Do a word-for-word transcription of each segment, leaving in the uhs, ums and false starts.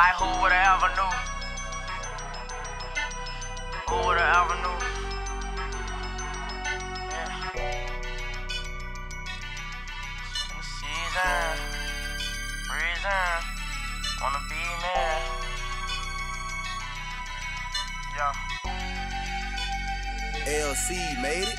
Like who would've ever knew? Who would've ever knew? Yeah. In the season, reason, wanna be man. Yeah. L C made it.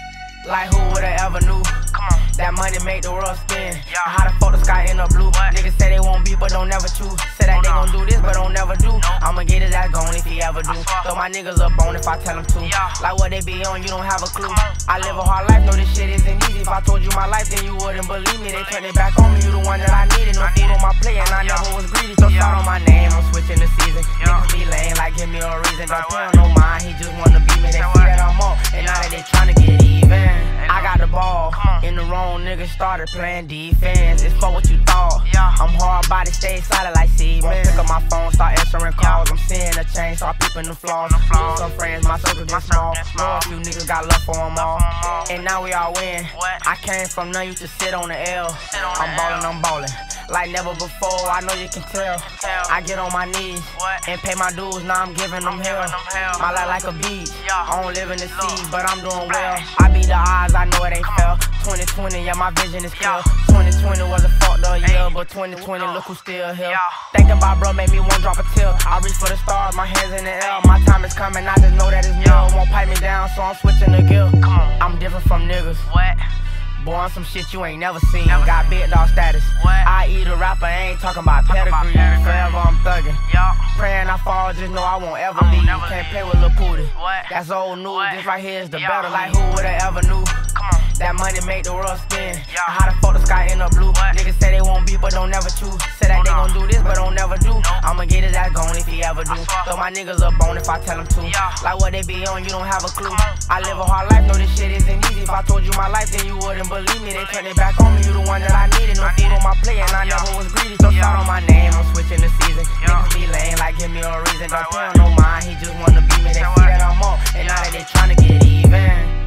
Like who would've ever knew? Come on. That money make the world spin. Yeah. How the fuck the sky in the blue? What? Niggas say they won't be, but don't never choose. Say that oh, they no. gon' do this, but don't never do. Nope. I'ma get his ass gone if he ever do. Throw my niggas up on if I tell him to. Yeah. Like what they be on, you don't have a clue. I live a hard life, know this shit isn't easy. If I told you my life, then you wouldn't believe me. They turned it back on me, you the one that I needed. No food on my plate, and I yeah. never was greedy. So yeah. start on my name, I'm switching the season. Yeah. Niggas be lame, like give me a reason. Don't tell no mind, he just wanna be me. They see that I'm on, and now that they tryna get even. I got the ball, in the wrong nigga started playing defense. It's for what you thought, yeah. I'm hard body, stay solid like cement. Pick up my phone, start answering calls, yeah. I'm seeing a change, start peeping the flaws. Lose some friends, my circle get small. Know a few niggas got love for them all. And now we all win, what? I came from none, you just sit on the L. On I'm ballin', I'm ballin', like never before, I know you can tell. You can tell. I get on my knees, what? And pay my dues, now I'm giving them, I'm hell. Giving them hell. My life like a beach, yeah. I don't live in the sea, but I'm doing well. I beat the odds, I know it ain't fair. twenty twenty, yeah, my vision is clear. twenty twenty was a fucked up year, but twenty twenty, look who's still here. Thinking about bro made me one drop a tear. I reach for the stars, my hands in the air. My time is coming, I just know that it's near. Won't pipe me down, so I'm switching the gear. I'm different from niggas. What? Boy, I'm some shit you ain't never seen. Never got big dog status. What? I eat a rapper, I ain't talking about Talk pedigree. About Forever I'm thuggin'. Yep. Praying I fall, just know I won't ever I won't leave. Never Can't leave. Play with Lil Poody. What? That's old news. What? This right here is the yep. better. Like who would've ever knew? Come on. That money make the world spin. Yep. How the fuck the sky in the blue? What? Niggas say they won't be, but don't never choose. Say that oh, they no. gon' do this, but don't never do. Nope. I'ma get his ass gone if he ever do. Throw my niggas up on if I tell him to. Yeah. Like what they be on, you don't have a clue. I live a hard life, know this shit isn't easy. If I told you my life, then you wouldn't believe me. They turned it back on me, you the one that I needed. No food on my plate, and I never was greedy. So start on my name, I'm switching the season. Niggas be lame, like give me a reason. Don't tell no mind, he just wanna be me. They see that I'm on, and now that they tryna get even.